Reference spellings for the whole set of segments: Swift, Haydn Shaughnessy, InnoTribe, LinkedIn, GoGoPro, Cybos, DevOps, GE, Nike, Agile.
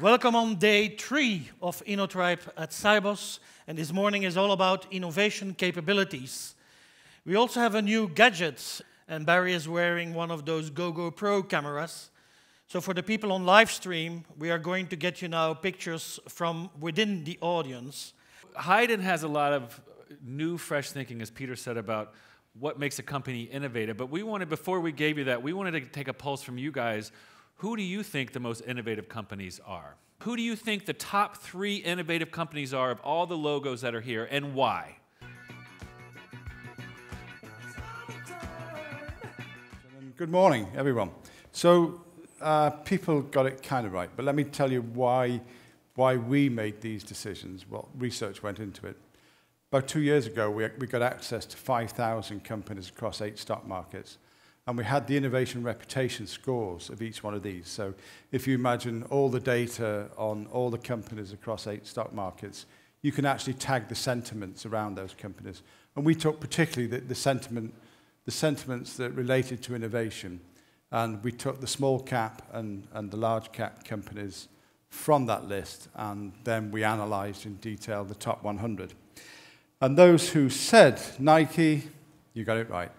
Welcome on day 3 of InnoTribe at Cybos, and this morning is all about innovation capabilities. We also have a new gadget, and Barry is wearing one of those GoGoPro cameras. So for the people on live stream, we are going to get you now pictures from within the audience. Hayden has a lot of new, fresh thinking, as Peter said, about what makes a company innovative. But we wanted, before we gave you that, we wanted to take a pulse from you guys. Who do you think the most innovative companies are? Who do you think the top 3 innovative companies are of all the logos that are here, and why? Good morning, everyone. So people got it kind of right, but let me tell you why we made these decisions. Well, research went into it. About 2 years ago, we got access to 5,000 companies across 8 stock markets. And we had the innovation reputation scores of each one of these. So if you imagine all the data on all the companies across 8 stock markets, you can actually tag the sentiments around those companies. And we took particularly the sentiments that related to innovation. And we took the small cap and the large cap companies from that list. And then we analyzed in detail the top 100. And those who said Nike, you got it right.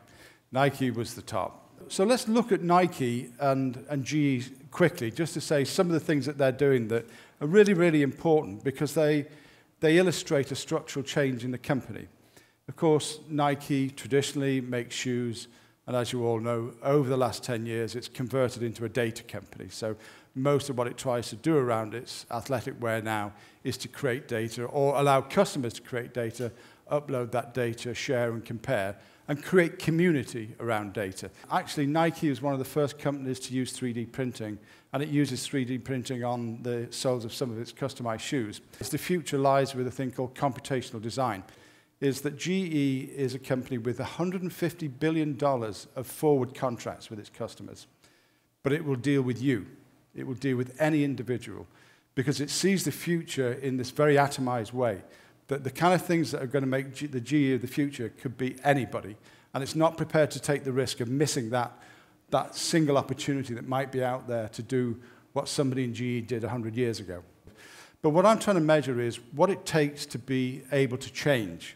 Nike was the top. So let's look at Nike and GE quickly, just to say some of the things that they're doing that are really, really important, because they illustrate a structural change in the company. Of course, Nike traditionally makes shoes, and as you all know, over the last 10 years, it's converted into a data company. So most of what it tries to do around its athletic wear now is to create data, or allow customers to create data, upload that data, share and compare, and create community around data. Actually, Nike was one of the first companies to use 3D printing, and it uses 3D printing on the soles of some of its customized shoes. The future lies with a thing called computational design, is that GE is a company with $150 billion of forward contracts with its customers. But it will deal with you. It will deal with any individual, because it sees the future in this very atomized way. That the kind of things that are going to make the GE of the future could be anybody, and it's not prepared to take the risk of missing that single opportunity that might be out there to do what somebody in GE did 100 years ago. But what I'm trying to measure is what it takes to be able to change.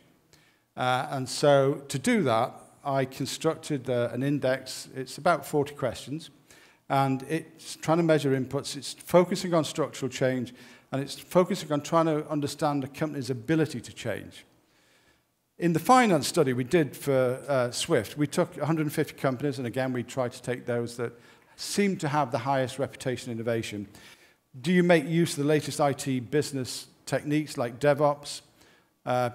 And so to do that, I constructed an index. It's about 40 questions, and it's trying to measure inputs. It's focusing on structural change, and it's focusing on trying to understand a company's ability to change. In the finance study we did for Swift, we took 150 companies, and again, we tried to take those that seemed to have the highest reputation in innovation. Do you make use of the latest IT business techniques like DevOps?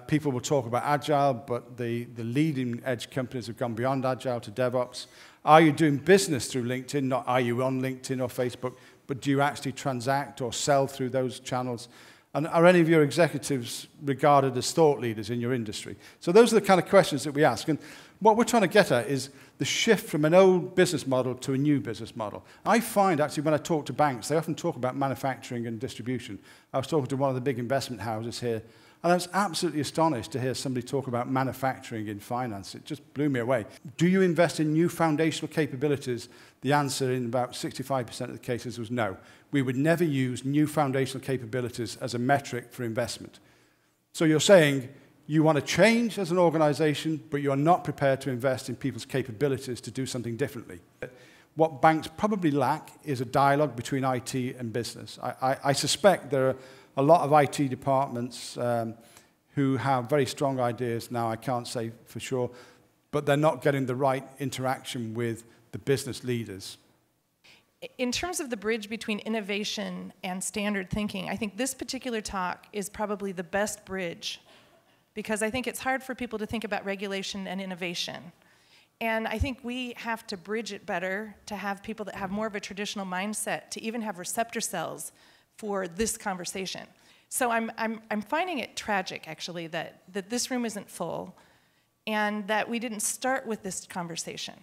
People will talk about Agile, but the leading edge companies have gone beyond Agile to DevOps. Are you doing business through LinkedIn? Not are you on LinkedIn or Facebook? But do you actually transact or sell through those channels? And are any of your executives regarded as thought leaders in your industry? So those are the kind of questions that we ask. And what we're trying to get at is the shift from an old business model to a new business model. I find, actually, when I talk to banks, they often talk about manufacturing and distribution. I was talking to one of the big investment houses here, and I was absolutely astonished to hear somebody talk about manufacturing in finance. It just blew me away. Do you invest in new foundational capabilities? The answer in about 65% of the cases was no. We would never use new foundational capabilities as a metric for investment. So you're saying you want to change as an organization, but you're not prepared to invest in people's capabilities to do something differently. What banks probably lack is a dialogue between IT and business. I suspect there are a lot of IT departments who have very strong ideas now, I can't say for sure, but they're not getting the right interaction with the business leaders. In terms of the bridge between innovation and standard thinking, I think this particular talk is probably the best bridge, because I think it's hard for people to think about regulation and innovation. And I think we have to bridge it better to have people that have more of a traditional mindset to even have receptor cells for this conversation. So I'm finding it tragic, actually, that this room isn't full and that we didn't start with this conversation.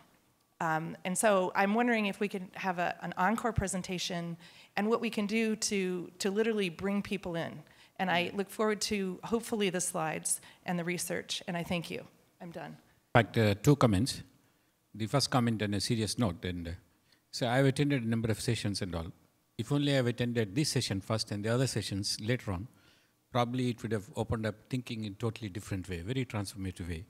And so I'm wondering if we could have an encore presentation and what we can do to literally bring people in. And I look forward to, hopefully, the slides and the research, and I thank you. I'm done. In fact, 2 comments. The first comment on a serious note. So I've attended a number of sessions and all. if only I have attended this session first and the other sessions later on, probably it would have opened up thinking in a totally different way, very transformative way.